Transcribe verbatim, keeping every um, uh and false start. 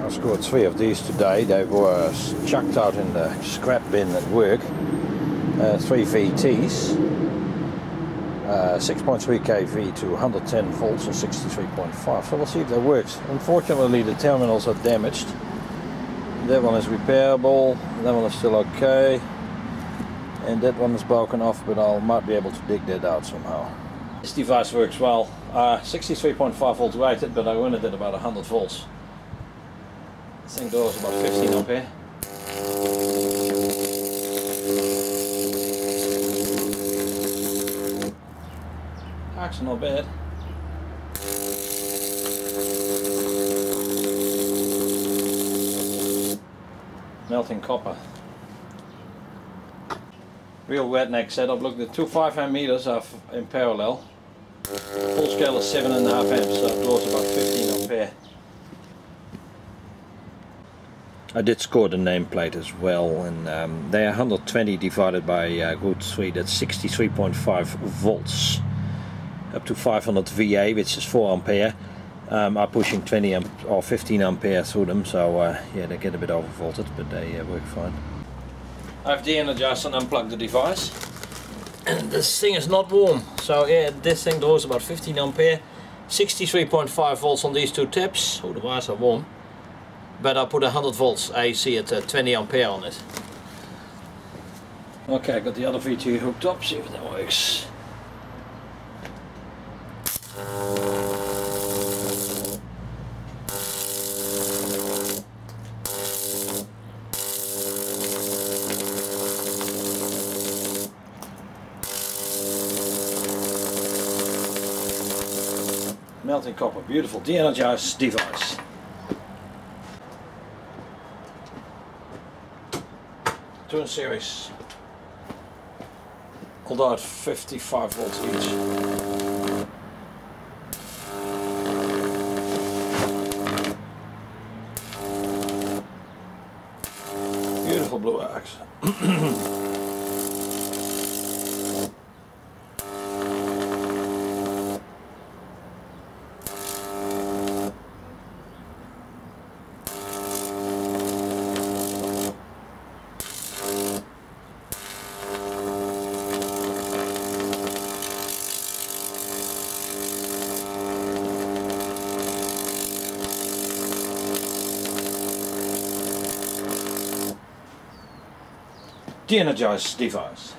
I scored three of these today. They were chucked out in the scrap bin at work. Uh, three V Ts, uh, six point three k V to one hundred ten volts and sixty-three point five. So we'll see if that works. Unfortunately, the terminals are damaged. That one is repairable, that one is still okay, and that one is broken off, but I might be able to dig that out somehow. This device works well. Uh, sixty-three point five volts rated, but I run it at about one hundred volts. I think that was about fifteen ampere. That's not bad. Melting copper. Real redneck setup. Look, the two five amp meters are in parallel. Full scale is seven point five amps, so it draws about fifteen ampere. I did score the nameplate as well, and um, they are one hundred twenty divided by uh, root three, that's sixty-three point five volts. Up to five hundred V A, which is four ampere. Um, are pushing twenty amp or fifteen ampere through them, so uh, yeah, they get a bit overvolted, but they uh, work fine. I've de-energized and unplugged the device, and this thing is not warm. So yeah, this thing draws about fifteen ampere, sixty-three point five volts on these two tips. Oh, the wires are warm, but I put one hundred volts A C at uh, twenty ampere on it. Okay, I got the other V T hooked up. See if that works. Melting copper, beautiful de-energized device. Two in series, although at fifty-five volts each. Beautiful blue arcs. De-energized device.